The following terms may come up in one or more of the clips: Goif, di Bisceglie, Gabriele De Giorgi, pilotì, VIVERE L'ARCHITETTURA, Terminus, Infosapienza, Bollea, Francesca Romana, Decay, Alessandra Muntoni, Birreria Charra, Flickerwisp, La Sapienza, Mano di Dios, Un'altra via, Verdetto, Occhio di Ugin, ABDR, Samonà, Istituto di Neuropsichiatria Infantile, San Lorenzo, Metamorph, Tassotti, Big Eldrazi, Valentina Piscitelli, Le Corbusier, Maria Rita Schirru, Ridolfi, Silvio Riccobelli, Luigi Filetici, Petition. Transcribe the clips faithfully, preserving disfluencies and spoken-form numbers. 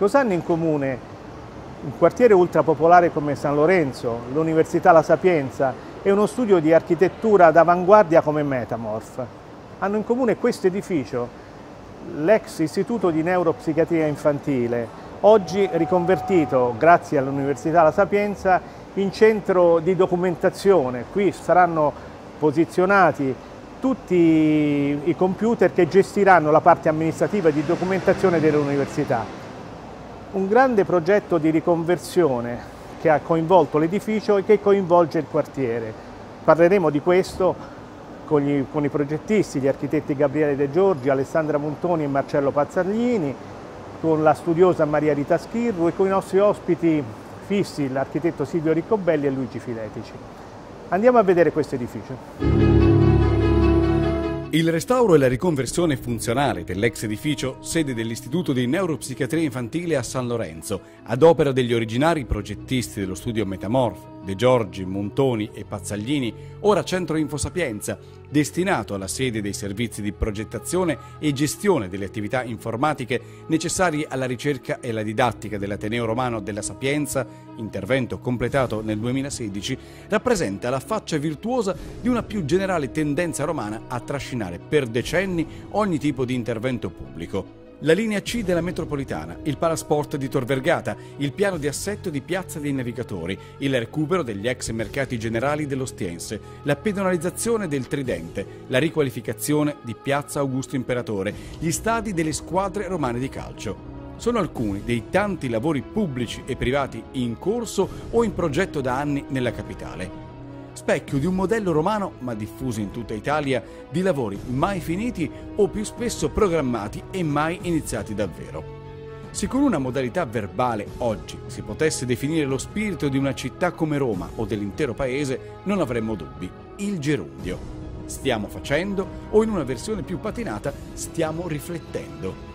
Cosa hanno in comune un quartiere ultrapopolare come San Lorenzo, l'Università La Sapienza e uno studio di architettura d'avanguardia come Metamorph? Hanno in comune questo edificio, l'ex Istituto di Neuropsichiatria Infantile, oggi riconvertito, grazie all'Università La Sapienza, in centro di documentazione. Qui saranno posizionati tutti i computer che gestiranno la parte amministrativa e di documentazione dell'università. Un grande progetto di riconversione che ha coinvolto l'edificio e che coinvolge il quartiere. Parleremo di questo con, gli, con i progettisti, gli architetti Gabriele De Giorgi, Alessandra Muntoni e Marcello Pazzaglini, con la studiosa Maria Rita Schirru e con i nostri ospiti fissi, l'architetto Silvio Riccobelli e Luigi Filetici. Andiamo a vedere questo edificio. Il restauro e la riconversione funzionale dell'ex edificio, sede dell'Istituto di Neuropsichiatria Infantile a San Lorenzo, ad opera degli originari progettisti dello studio Metamorph, De Giorgi, Montoni e Pazzaglini, ora centro Infosapienza, destinato alla sede dei servizi di progettazione e gestione delle attività informatiche necessarie alla ricerca e alla didattica dell'Ateneo Romano della Sapienza, intervento completato nel duemilasedici, rappresenta la faccia virtuosa di una più generale tendenza romana a trascinare per decenni ogni tipo di intervento pubblico. La linea C della metropolitana, il parasport di Tor Vergata, il piano di assetto di Piazza dei Navigatori, il recupero degli ex mercati generali dell'Ostiense, la pedonalizzazione del Tridente, la riqualificazione di Piazza Augusto Imperatore, gli stadi delle squadre romane di calcio. Sono alcuni dei tanti lavori pubblici e privati in corso o in progetto da anni nella capitale. Specchio di un modello romano, ma diffuso in tutta Italia, di lavori mai finiti o più spesso programmati e mai iniziati davvero. Se con una modalità verbale oggi si potesse definire lo spirito di una città come Roma o dell'intero paese, non avremmo dubbi: il gerundio. Stiamo facendo, o in una versione più patinata, stiamo riflettendo.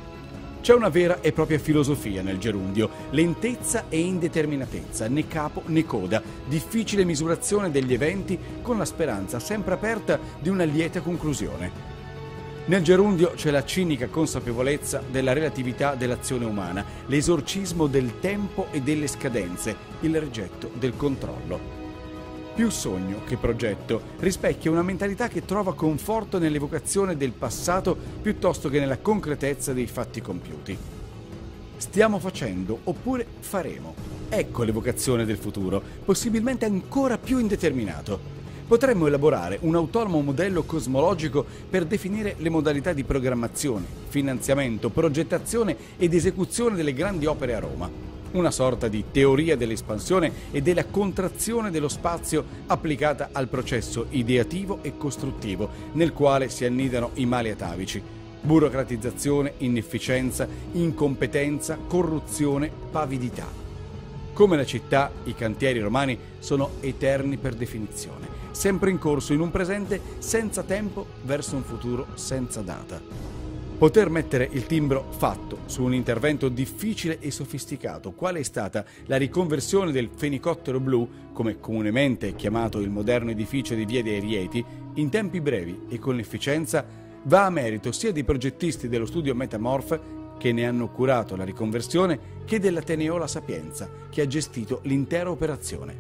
C'è una vera e propria filosofia nel gerundio, lentezza e indeterminatezza, né capo né coda, difficile misurazione degli eventi con la speranza sempre aperta di una lieta conclusione. Nel gerundio c'è la cinica consapevolezza della relatività dell'azione umana, l'esorcismo del tempo e delle scadenze, il rigetto del controllo. Più sogno che progetto, rispecchia una mentalità che trova conforto nell'evocazione del passato piuttosto che nella concretezza dei fatti compiuti. Stiamo facendo, oppure faremo. Ecco l'evocazione del futuro, possibilmente ancora più indeterminato. Potremmo elaborare un autonomo modello cosmologico per definire le modalità di programmazione, finanziamento, progettazione ed esecuzione delle grandi opere a Roma. Una sorta di teoria dell'espansione e della contrazione dello spazio applicata al processo ideativo e costruttivo nel quale si annidano i mali atavici: burocratizzazione, inefficienza, incompetenza, corruzione, pavidità. Come la città, i cantieri romani sono eterni per definizione, sempre in corso in un presente senza tempo verso un futuro senza data. Poter mettere il timbro fatto su un intervento difficile e sofisticato, quale è stata la riconversione del fenicottero blu, come comunemente chiamato il moderno edificio di Via dei Rieti, in tempi brevi e con efficienza, va a merito sia dei progettisti dello studio Metamorph, che ne hanno curato la riconversione, che dell'Ateneo La Sapienza, che ha gestito l'intera operazione.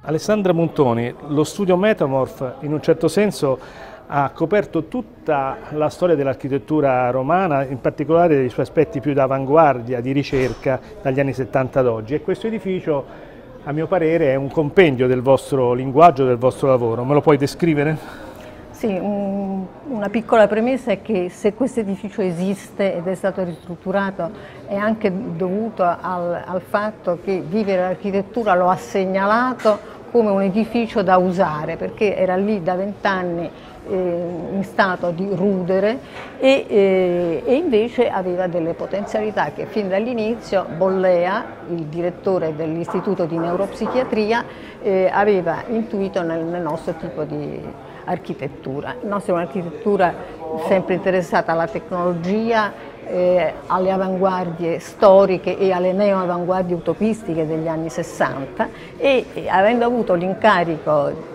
Alessandra Muntoni, lo studio Metamorph in un certo senso ha coperto tutta la storia dell'architettura romana, in particolare dei suoi aspetti più d'avanguardia, di ricerca, dagli anni settanta ad oggi. E questo edificio, a mio parere, è un compendio del vostro linguaggio, del vostro lavoro. Me lo puoi descrivere? Sì, un, una piccola premessa è che se questo edificio esiste ed è stato ristrutturato è anche dovuto al, al fatto che Vivere l'Architettura lo ha segnalato come un edificio da usare, perché era lì da vent'anni in stato di rudere e, e, e invece aveva delle potenzialità che fin dall'inizio Bollea, il direttore dell'Istituto di Neuropsichiatria, eh, aveva intuito nel, nel nostro tipo di architettura. La nostra è un'architettura sempre interessata alla tecnologia, eh, alle avanguardie storiche e alle neoavanguardie utopistiche degli anni sessanta e, e avendo avuto l'incarico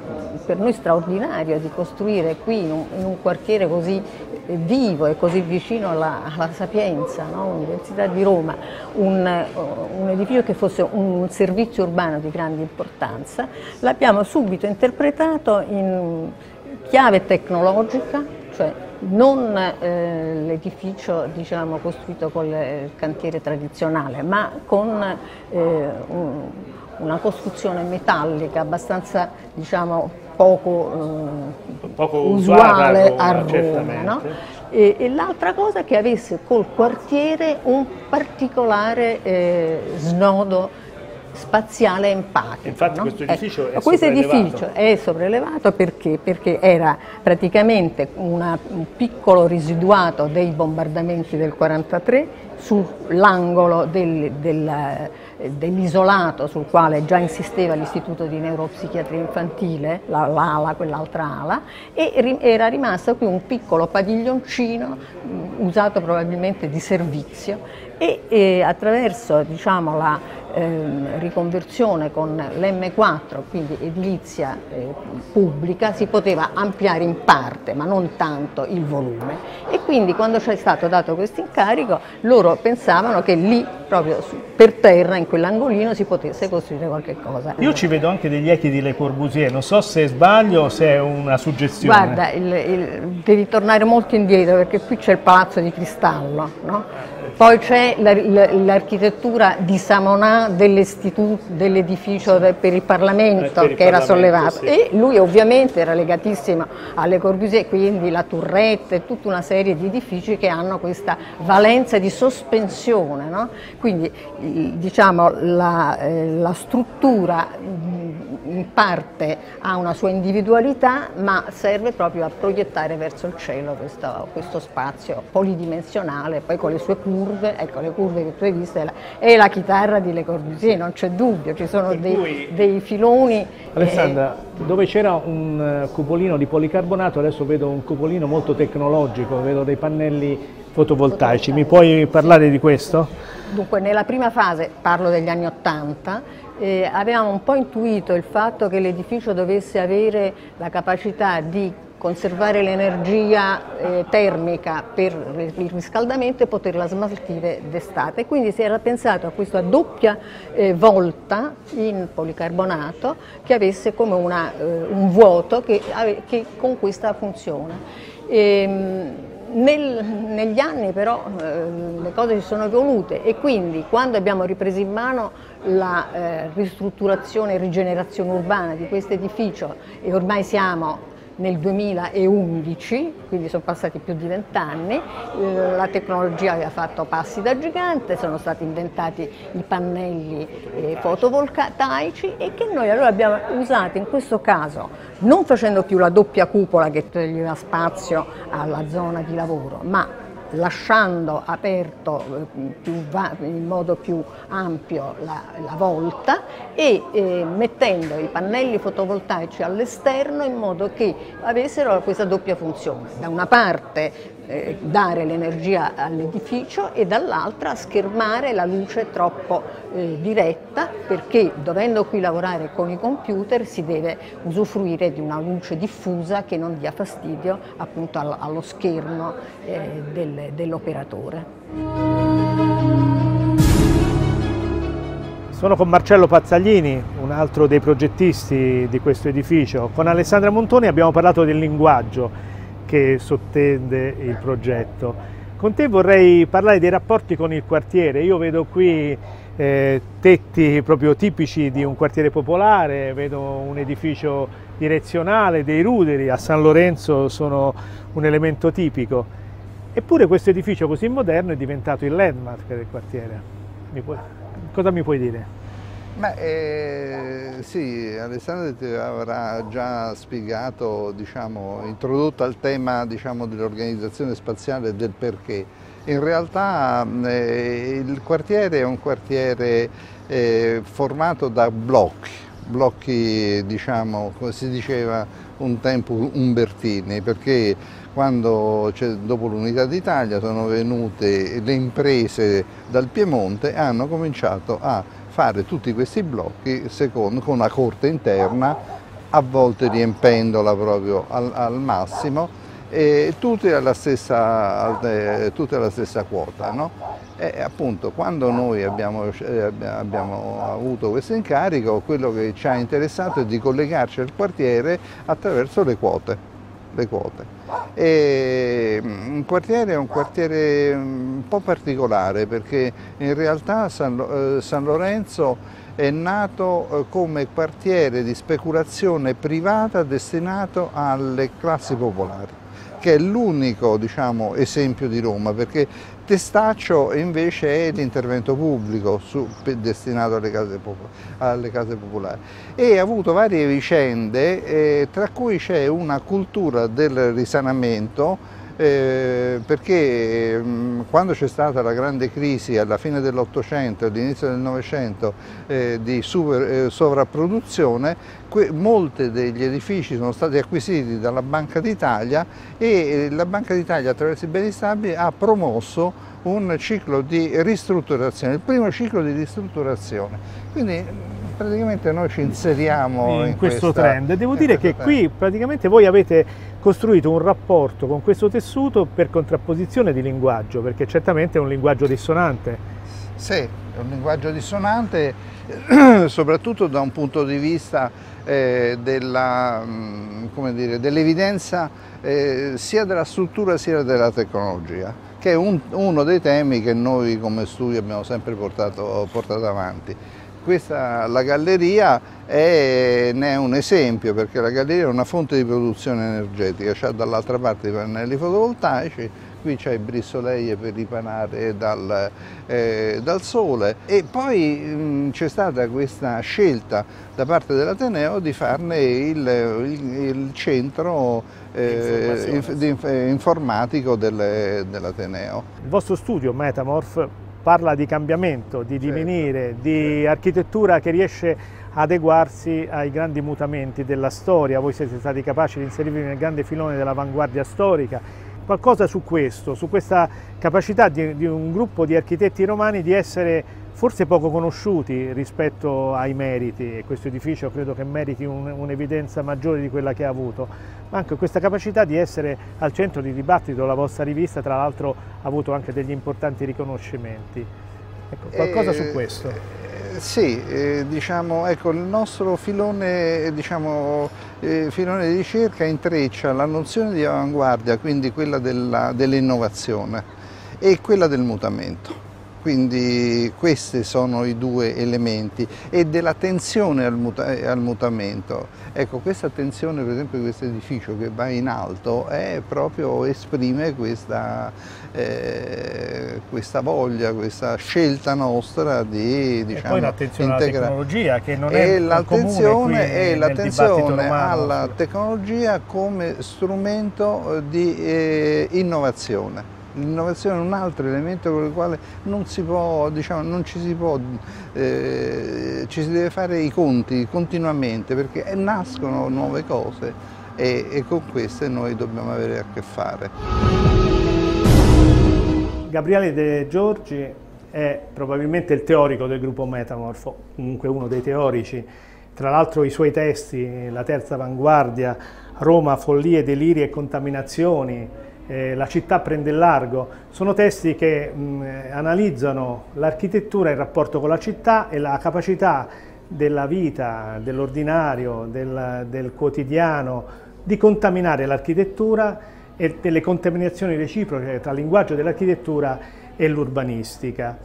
per noi straordinario di costruire qui in un, in un quartiere così vivo e così vicino alla, alla Sapienza, no? Università di Roma, un, un edificio che fosse un servizio urbano di grande importanza, l'abbiamo subito interpretato in chiave tecnologica, cioè non eh, l'edificio diciamo, costruito con il cantiere tradizionale, ma con eh, un, una costruzione metallica abbastanza diciamo, poco, eh, poco usuale a Roma, certamente. No? E, e l'altra cosa è che avesse col quartiere un particolare eh, snodo spaziale empatico. Infatti no? questo edificio, eh, è, questo edificio è sopraelevato perché? Perché era praticamente una, un piccolo residuato dei bombardamenti del quarantatré sull'angolo del, del, dell'isolato sul quale già insisteva l'Istituto di Neuropsichiatria Infantile, l'ala, quell'altra ala, e era rimasto qui un piccolo padiglioncino usato probabilmente di servizio e, e attraverso diciamo, la eh, riconversione con l'emme quattro, quindi edilizia eh, pubblica, si poteva ampliare in parte ma non tanto il volume e quindi quando ci è stato dato questo incarico loro pensavano che lì proprio su, per terra in quell'angolino si potesse costruire qualche cosa. Io ci vedo anche degli echi di Le Corbusier, non so se sbaglio o se è una suggestione. Guarda, il, il, devi tornare molto indietro perché qui c'è il palazzo di cristallo, no? Poi c'è l'architettura di Samonà dell'edificio per il Parlamento che era sollevato e lui ovviamente era legatissimo alle Corbusier, quindi la Tourette e tutta una serie di edifici che hanno questa valenza di sospensione, no? Quindi diciamo la, la struttura in parte ha una sua individualità ma serve proprio a proiettare verso il cielo questo, questo spazio polidimensionale, poi con le sue curve. Ecco, le curve che tu hai visto è la, è la chitarra di Le Corbusier, non c'è dubbio, ci sono dei, cui... dei filoni. Alessandra, eh... dove c'era un cupolino di policarbonato, adesso vedo un cupolino molto tecnologico, vedo dei pannelli fotovoltaici, mi puoi parlare di questo? Dunque, nella prima fase, parlo degli anni Ottanta, eh, avevamo un po' intuito il fatto che l'edificio dovesse avere la capacità di conservare l'energia eh, termica per il riscaldamento e poterla smaltire d'estate. Quindi si era pensato a questa doppia eh, volta in policarbonato che avesse come una, eh, un vuoto che, che con questa funzione. E, Nel, negli anni però eh, le cose si sono evolute e quindi quando abbiamo ripreso in mano la eh, ristrutturazione e rigenerazione urbana di questo edificio e ormai siamo nel duemilaundici, quindi sono passati più di vent'anni, eh, la tecnologia aveva fatto passi da gigante, sono stati inventati i pannelli eh, fotovoltaici e che noi allora abbiamo usato in questo caso, non facendo più la doppia cupola che toglieva spazio alla zona di lavoro, ma lasciando aperto più va, in modo più ampio la, la volta e eh, mettendo i pannelli fotovoltaici all'esterno in modo che avessero questa doppia funzione, da una parte eh, dare l'energia all'edificio e dall'altra schermare la luce troppo eh, diretta, perché dovendo qui lavorare con i computer si deve usufruire di una luce diffusa che non dia fastidio appunto allo, allo schermo eh, del dell'operatore. Sono con Marcello Pazzaglini, un altro dei progettisti di questo edificio. Con Alessandra Muntoni abbiamo parlato del linguaggio che sottende il progetto. Con te vorrei parlare dei rapporti con il quartiere. Io vedo qui eh, tetti proprio tipici di un quartiere popolare, vedo un edificio direzionale, dei ruderi, a San Lorenzo sono un elemento tipico. Eppure questo edificio così moderno è diventato il landmark del quartiere. Mi puoi, cosa mi puoi dire? Beh, eh, sì, Alessandro ti avrà già spiegato, diciamo, introdotto al tema diciamo, dell'organizzazione spaziale e del perché. In realtà eh, il quartiere è un quartiere eh, formato da blocchi, blocchi, diciamo, come si diceva un tempo umbertini, perché quando dopo l'Unità d'Italia sono venute le imprese dal Piemonte e hanno cominciato a fare tutti questi blocchi secondo, con una corte interna, a volte riempendola proprio al, al massimo, e tutte alla stessa, tutte alla stessa quota, no? E appunto quando noi abbiamo, abbiamo avuto questo incarico, quello che ci ha interessato è di collegarci al quartiere attraverso le quote. Le quote. E un quartiere è un quartiere un po' particolare, perché in realtà San, eh, San Lorenzo è nato eh, come quartiere di speculazione privata destinato alle classi popolari, che è l'unico, diciamo, esempio di Roma, perché Testaccio invece è l'intervento pubblico su, destinato alle case, alle case popolari, e ha avuto varie vicende, eh, tra cui c'è una cultura del risanamento, eh, perché mh, quando c'è stata la grande crisi alla fine dell'Ottocento e all'inizio del Novecento eh, di super, eh, sovrapproduzione, molti degli edifici sono stati acquisiti dalla Banca d'Italia, e la Banca d'Italia attraverso i beni stabili ha promosso un ciclo di ristrutturazione, il primo ciclo di ristrutturazione. Quindi praticamente noi ci inseriamo in, in questo questa, trend. Devo dire che trend. Qui praticamente voi avete costruito un rapporto con questo tessuto per contrapposizione di linguaggio, perché certamente è un linguaggio dissonante. Sì, è un linguaggio dissonante, soprattutto da un punto di vista eh, dell'evidenza dell eh, sia della struttura sia della tecnologia, che è un, uno dei temi che noi come studio abbiamo sempre portato, portato avanti. Questa, la galleria è, ne è un esempio, perché la galleria è una fonte di produzione energetica, c'ha dall'altra parte i pannelli fotovoltaici, qui c'è il brissoleie per riparare dal, eh, dal sole, e poi c'è stata questa scelta da parte dell'Ateneo di farne il, il, il centro eh, inf, di, informatico del, dell'Ateneo. Il vostro studio Metamorph parla di cambiamento, di divenire, certo, di certo. architettura che riesce ad adeguarsi ai grandi mutamenti della storia. Voi siete stati capaci di inserirvi nel grande filone dell'avanguardia storica. Qualcosa su questo, su questa capacità di, di un gruppo di architetti romani di essere forse poco conosciuti rispetto ai meriti, e questo edificio credo che meriti un'evidenza maggiore di quella che ha avuto, ma anche questa capacità di essere al centro di dibattito. La vostra rivista tra l'altro ha avuto anche degli importanti riconoscimenti. Ecco, qualcosa eh, su questo. Eh, sì, eh, diciamo, ecco, il nostro filone, diciamo, eh, filone di ricerca intreccia la nozione di avanguardia, quindi quella dell'innovazione, dell e quella del mutamento. Quindi questi sono i due elementi, e dell'attenzione al, muta al mutamento. Ecco, questa attenzione, per esempio, di questo edificio che va in alto è proprio, esprime questa, eh, questa voglia, questa scelta nostra di, diciamo, e poi l'attenzione alla tecnologia, che non è l'attenzione e l'attenzione alla tecnologia come strumento di eh, innovazione. L'innovazione è un altro elemento con il quale non si può, diciamo, non ci si può, eh, ci si deve fare i conti continuamente, perché nascono nuove cose, e, e con queste noi dobbiamo avere a che fare. Gabriele De Giorgi è probabilmente il teorico del gruppo Metamorfo, comunque uno dei teorici. Tra l'altro i suoi testi, La terza avanguardia, Roma, follie, deliri e contaminazioni, Eh, la città prende il largo, sono testi che mh, analizzano l'architettura, il rapporto con la città e la capacità della vita, dell'ordinario, del, del quotidiano di contaminare l'architettura, e delle contaminazioni reciproche tra il linguaggio dell'architettura e l'urbanistica.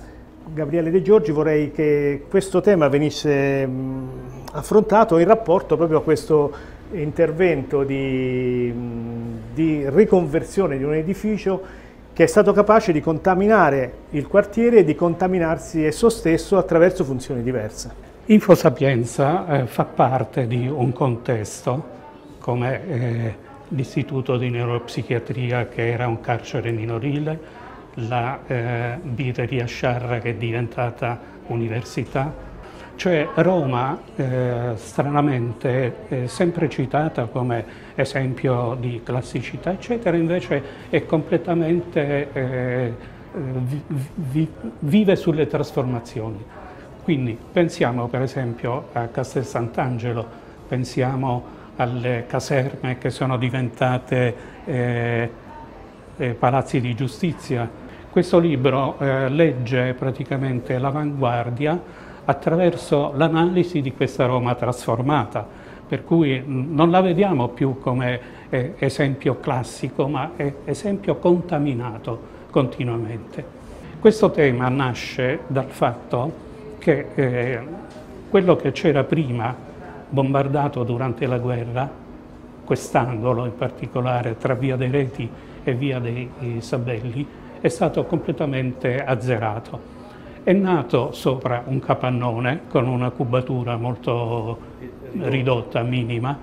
Gabriele De Giorgi, vorrei che questo tema venisse mh, affrontato in rapporto proprio a questo intervento di, di riconversione di un edificio che è stato capace di contaminare il quartiere e di contaminarsi esso stesso attraverso funzioni diverse. Infosapienza eh, fa parte di un contesto come eh, l'Istituto di Neuropsichiatria, che era un carcere minorile, la eh, Birreria Charra, che è diventata università, Cioè Roma, eh, stranamente, è sempre citata come esempio di classicità, eccetera, invece è completamente, eh, vi, vi, vive sulle trasformazioni. Quindi pensiamo per esempio a Castel Sant'Angelo, pensiamo alle caserme che sono diventate eh, eh, palazzi di giustizia. Questo libro eh, legge praticamente l'avanguardia attraverso l'analisi di questa Roma trasformata, per cui non la vediamo più come eh, esempio classico, ma è esempio contaminato continuamente. Questo tema nasce dal fatto che eh, quello che c'era prima, bombardato durante la guerra, quest'angolo in particolare tra Via dei Reti e Via dei Sabelli, è stato completamente azzerato. È nato sopra un capannone con una cubatura molto ridotta, minima,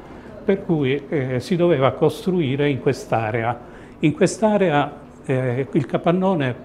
per cui eh, si doveva costruire in quest'area. In quest'area eh, il capannone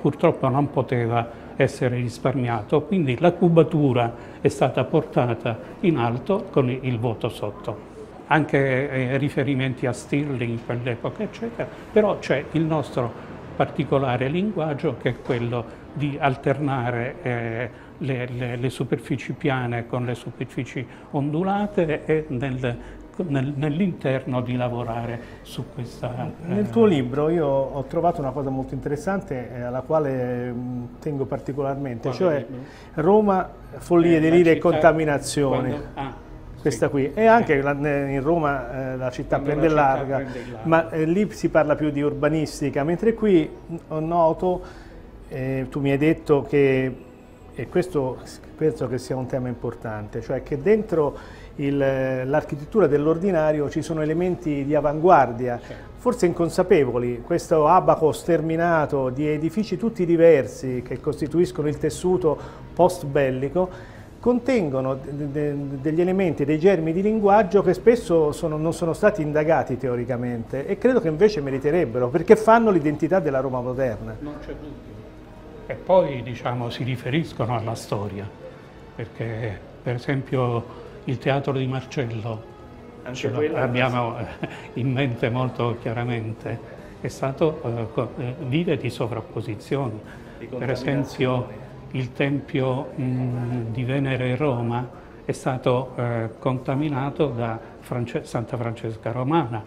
purtroppo non poteva essere risparmiato, quindi la cubatura è stata portata in alto con il vuoto sotto. Anche eh, riferimenti a Stirling in quell'epoca, eccetera, però c'è il nostro particolare linguaggio che è quello di alternare eh, le, le, le superfici piane con le superfici ondulate e nel, nel, nell'interno di lavorare su questa... Eh... Nel tuo libro io ho trovato una cosa molto interessante eh, alla quale mh, tengo particolarmente, quale cioè libro? Roma, follie, eh, delirio e contaminazione. Quando... Ah. Questa qui, e anche in Roma eh, la città prende larga, ma eh, lì si parla più di urbanistica, mentre qui ho noto, eh, tu mi hai detto che, e questo penso che sia un tema importante, cioè che dentro l'architettura dell'ordinario ci sono elementi di avanguardia, forse inconsapevoli, questo abaco sterminato di edifici tutti diversi che costituiscono il tessuto post-bellico, contengono degli elementi, dei germi di linguaggio che spesso sono, non sono stati indagati teoricamente e credo che invece meriterebbero, perché fanno l'identità della Roma moderna. Non c'è dubbio. E poi, diciamo, si riferiscono alla storia, perché per esempio il Teatro di Marcello, ce lo abbiamo in mente molto chiaramente, è stato, eh, vive di sovrapposizioni, di per esempio... Il Tempio mh, di Venere in Roma è stato eh, contaminato da France Santa Francesca Romana,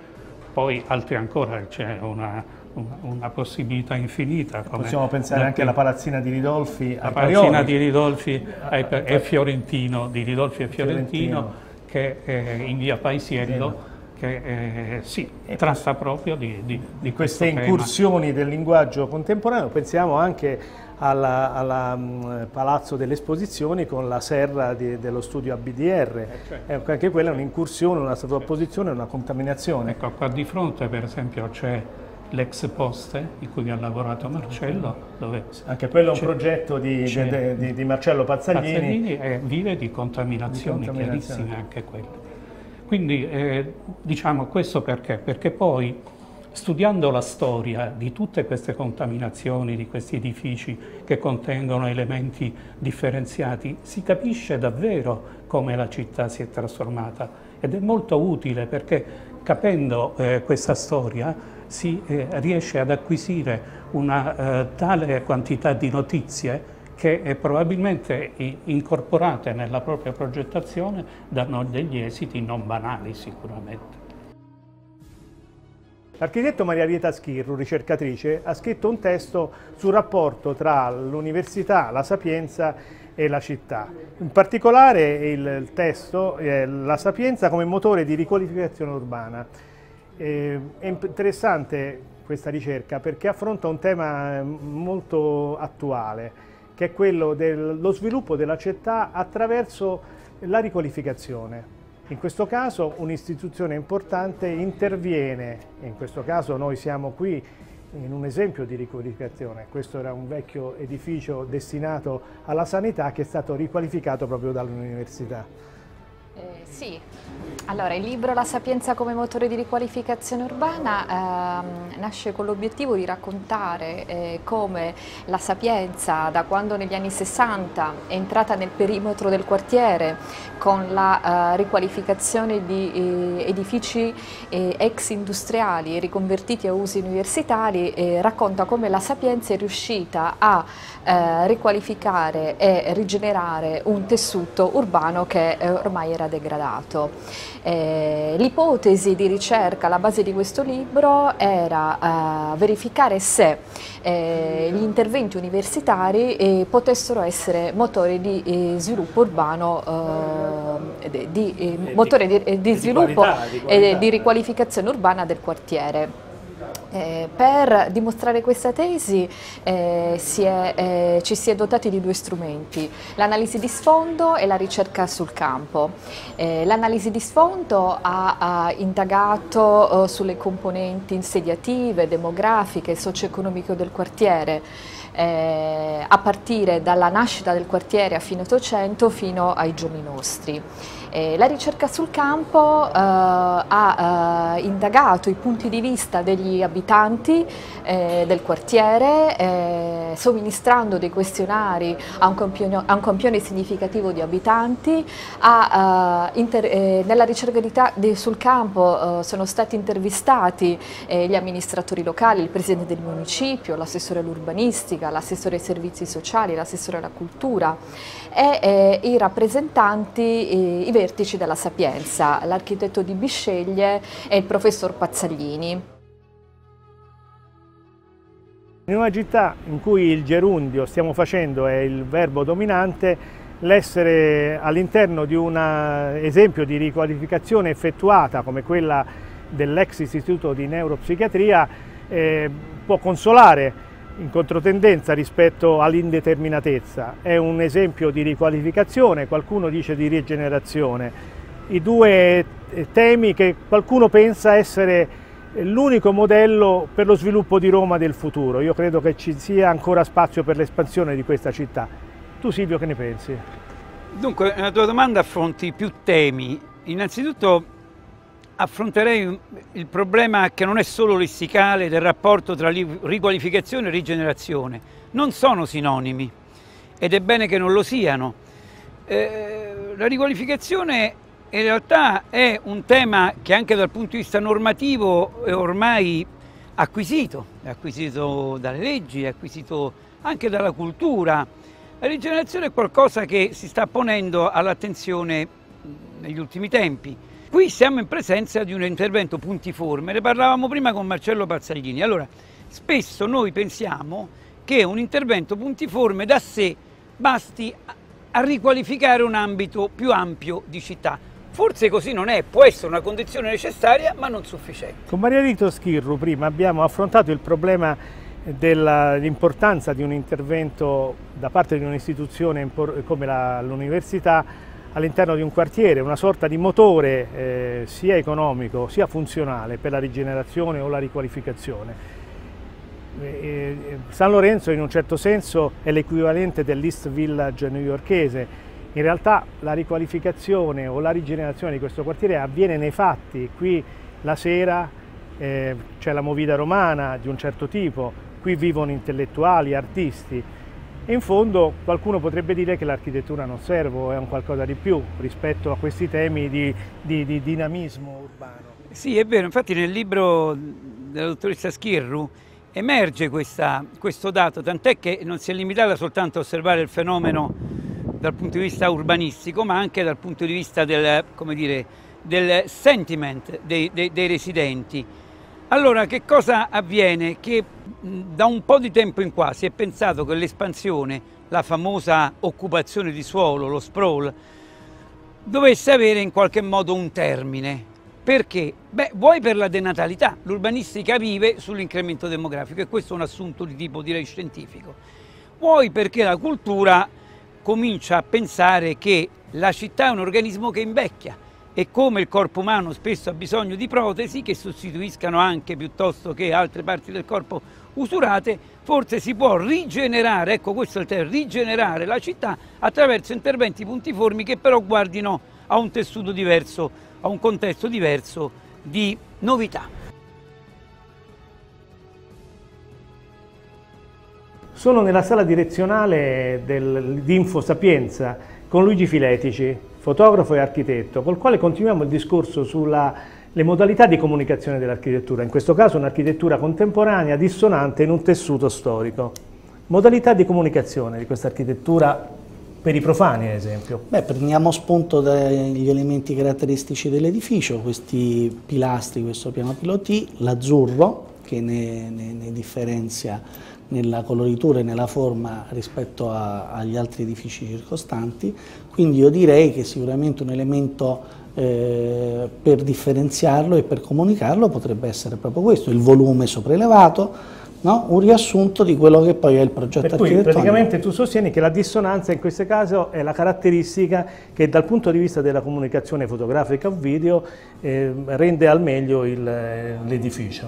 poi altri ancora, c'è una, una, una possibilità infinita. Come possiamo pensare anche alla palazzina di Ridolfi, la palazzina di Ridolfi ai, e Fiorentino, di Ridolfi e Fiorentino, Fiorentino. che eh, in via Paisiello, che eh, sì, tratta proprio di, di, di queste incursioni del linguaggio contemporaneo. Pensiamo anche al Palazzo delle Esposizioni con la serra di, dello studio A B D R, eh, ecco, anche quella è un'incursione, una sovrapposizione, una contaminazione. Ecco, qua di fronte per esempio c'è l'ex poste in cui ha lavorato Marcello, dove anche quello è un progetto di, di, di, di Marcello Pazzaglini. Pazzaglini è, vive di contaminazioni, di contaminazioni chiarissime anche quello. Quindi eh, diciamo questo perché? Perché poi studiando la storia di tutte queste contaminazioni, di questi edifici che contengono elementi differenziati, si capisce davvero come la città si è trasformata ed è molto utile perché capendo eh, questa storia si eh, riesce ad acquisire una eh, tale quantità di notizie che eh, probabilmente incorporate nella propria progettazione danno degli esiti non banali sicuramente. L'architetto Maria Rita Schirru, ricercatrice, ha scritto un testo sul rapporto tra l'università, la Sapienza e la città. In particolare il testo è La Sapienza come motore di riqualificazione urbana. È interessante questa ricerca perché affronta un tema molto attuale, che è quello dello sviluppo della città attraverso la riqualificazione. In questo caso un'istituzione importante interviene, in questo caso noi siamo qui in un esempio di riqualificazione, questo era un vecchio edificio destinato alla sanità che è stato riqualificato proprio dall'università. Eh, sì, Allora, il libro La Sapienza come motore di riqualificazione urbana ehm, nasce con l'obiettivo di raccontare eh, come la Sapienza, da quando negli anni sessanta è entrata nel perimetro del quartiere con la eh, riqualificazione di eh, edifici eh, ex industriali riconvertiti a usi universitari, eh, racconta come la Sapienza è riuscita a eh, riqualificare e rigenerare un tessuto urbano che eh, ormai era degradato. Eh, l'ipotesi di ricerca alla base di questo libro era eh, verificare se eh, gli interventi universitari eh, potessero essere motori di eh, sviluppo urbano, eh, di, eh, motore di, di sviluppo e di riqualificazione urbana del quartiere. Eh, per dimostrare questa tesi eh, si è, eh, ci si è dotati di due strumenti, l'analisi di sfondo e la ricerca sul campo. Eh, l'analisi di sfondo ha, ha indagato eh, sulle componenti insediative, demografiche, socio-economiche del quartiere, eh, a partire dalla nascita del quartiere a fine Ottocento fino ai giorni nostri. Eh, la ricerca sul campo eh, ha eh, indagato i punti di vista degli abitanti eh, del quartiere, eh, somministrando dei questionari a un campione, a un campione significativo di abitanti. A, eh, inter, eh, nella ricerca di di, sul campo eh, sono stati intervistati eh, gli amministratori locali, il presidente del municipio, l'assessore all'urbanistica, l'assessore ai servizi sociali, l'assessore alla cultura e eh, i rappresentanti, eh, i vertici della Sapienza, l'architetto Di Bisceglie e il professor Pazzaglini. In una città in cui il gerundio stiamo facendo è il verbo dominante, l'essere all'interno di un esempio di riqualificazione effettuata come quella dell'ex Istituto di Neuropsichiatria eh, può consolare in controtendenza rispetto all'indeterminatezza. È un esempio di riqualificazione, qualcuno dice di rigenerazione. I due temi che qualcuno pensa essere l'unico modello per lo sviluppo di Roma del futuro. Io credo che ci sia ancora spazio per l'espansione di questa città. Tu Silvio, che ne pensi? Dunque, la tua domanda affronti più temi. Innanzitutto affronterei il problema che non è solo lessicale del rapporto tra riqualificazione e rigenerazione. Non sono sinonimi ed è bene che non lo siano. Eh, la riqualificazione in realtà è un tema che anche dal punto di vista normativo è ormai acquisito, è acquisito dalle leggi, è acquisito anche dalla cultura. La rigenerazione è qualcosa che si sta ponendo all'attenzione negli ultimi tempi. Qui siamo in presenza di un intervento puntiforme, ne parlavamo prima con Marcello Pazzaglini. Allora, spesso noi pensiamo che un intervento puntiforme da sé basti a riqualificare un ambito più ampio di città. Forse così non è, può essere una condizione necessaria ma non sufficiente. Con Maria Rita Schirru prima abbiamo affrontato il problema dell'importanza di un intervento da parte di un'istituzione come l'università all'interno di un quartiere, una sorta di motore eh, sia economico sia funzionale per la rigenerazione o la riqualificazione. Eh, San Lorenzo in un certo senso è l'equivalente dell'East Village newyorkese. In realtà la riqualificazione o la rigenerazione di questo quartiere avviene nei fatti. Qui la sera eh, c'è la movida romana di un certo tipo, qui vivono intellettuali, artisti. E in fondo qualcuno potrebbe dire che l'architettura non serve, è un qualcosa di più rispetto a questi temi di, di, di dinamismo urbano. Sì, è vero, infatti nel libro della dottoressa Schirru emerge questa, questo dato, tant'è che non si è limitata soltanto a osservare il fenomeno dal punto di vista urbanistico, ma anche dal punto di vista del, come dire, del sentiment dei, dei, dei residenti. Allora, che cosa avviene? Che da un po' di tempo in qua si è pensato che l'espansione, la famosa occupazione di suolo, lo sprawl, dovesse avere in qualche modo un termine. Perché? Beh, vuoi per la denatalità, l'urbanistica vive sull'incremento demografico e questo è un assunto di tipo, direi, scientifico. Vuoi perché la cultura comincia a pensare che la città è un organismo che invecchia e come il corpo umano spesso ha bisogno di protesi che sostituiscano anche piuttosto che altre parti del corpo usurate, forse si può rigenerare, ecco questo è il termine, rigenerare la città attraverso interventi puntiformi che però guardino a un tessuto diverso a un contesto diverso di novità. Sono nella sala direzionale del, di Infosapienza con Luigi Filetici, fotografo e architetto, col quale continuiamo il discorso sulla le modalità di comunicazione dell'architettura, in questo caso un'architettura contemporanea dissonante in un tessuto storico. Modalità di comunicazione di questa architettura per i profani, ad esempio. Beh, prendiamo spunto dagli elementi caratteristici dell'edificio, questi pilastri, questo piano pilotì, l'azzurro che ne, ne, ne differenzia nella coloritura e nella forma rispetto a, agli altri edifici circostanti, quindi io direi che sicuramente un elemento Eh, per differenziarlo e per comunicarlo potrebbe essere proprio questo, il volume sopraelevato, no? Un riassunto di quello che poi è il progetto architettonico. Per cui praticamente tu sostieni che la dissonanza in questo caso è la caratteristica che dal punto di vista della comunicazione fotografica o video eh, rende al meglio l'edificio.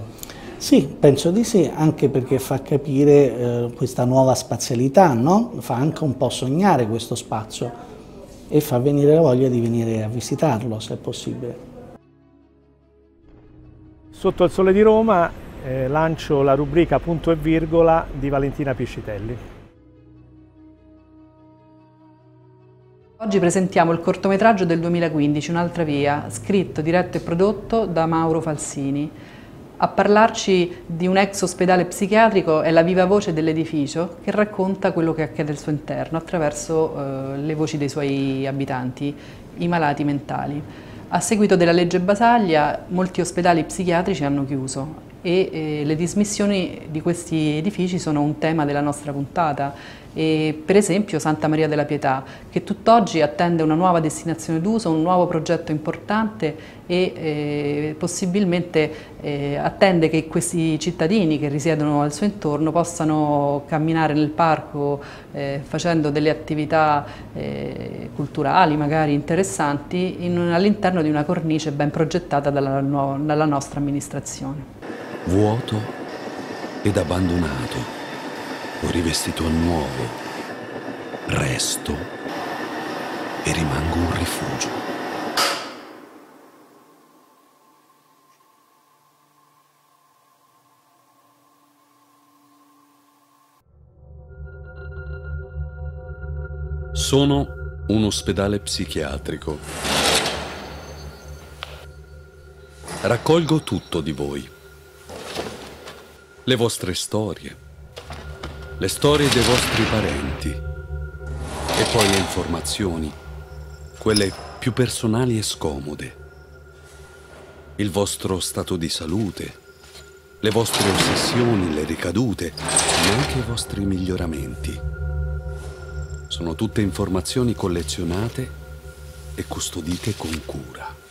Sì, penso di sì, anche perché fa capire eh, questa nuova spazialità, no? Fa anche un po' sognare questo spazio e fa venire la voglia di venire a visitarlo, se è possibile. Sotto il sole di Roma eh, lancio la rubrica Punto e Virgola di Valentina Piscitelli. Oggi presentiamo il cortometraggio del duemilaquindici, Un'altra via, scritto, diretto e prodotto da Mauro Falsini. A parlarci di un ex ospedale psichiatrico è la viva voce dell'edificio che racconta quello che accade al suo interno attraverso eh, le voci dei suoi abitanti, i malati mentali. A seguito della legge Basaglia molti ospedali psichiatrici hanno chiuso e eh, le dismissioni di questi edifici sono un tema della nostra puntata. E, per esempio Santa Maria della Pietà, che tutt'oggi attende una nuova destinazione d'uso, un nuovo progetto importante e eh, possibilmente eh, attende che questi cittadini che risiedono al suo intorno possano camminare nel parco eh, facendo delle attività eh, culturali magari interessanti all'interno di una cornice ben progettata dalla, dalla nostra amministrazione. Vuoto ed abbandonato, ho rivestito a nuovo, resto e rimango un rifugio. Sono un ospedale psichiatrico. Raccolgo tutto di voi, le vostre storie, le storie dei vostri parenti e poi le informazioni, quelle più personali e scomode, il vostro stato di salute, le vostre ossessioni, le ricadute, ma anche i vostri miglioramenti. Sono tutte informazioni collezionate e custodite con cura.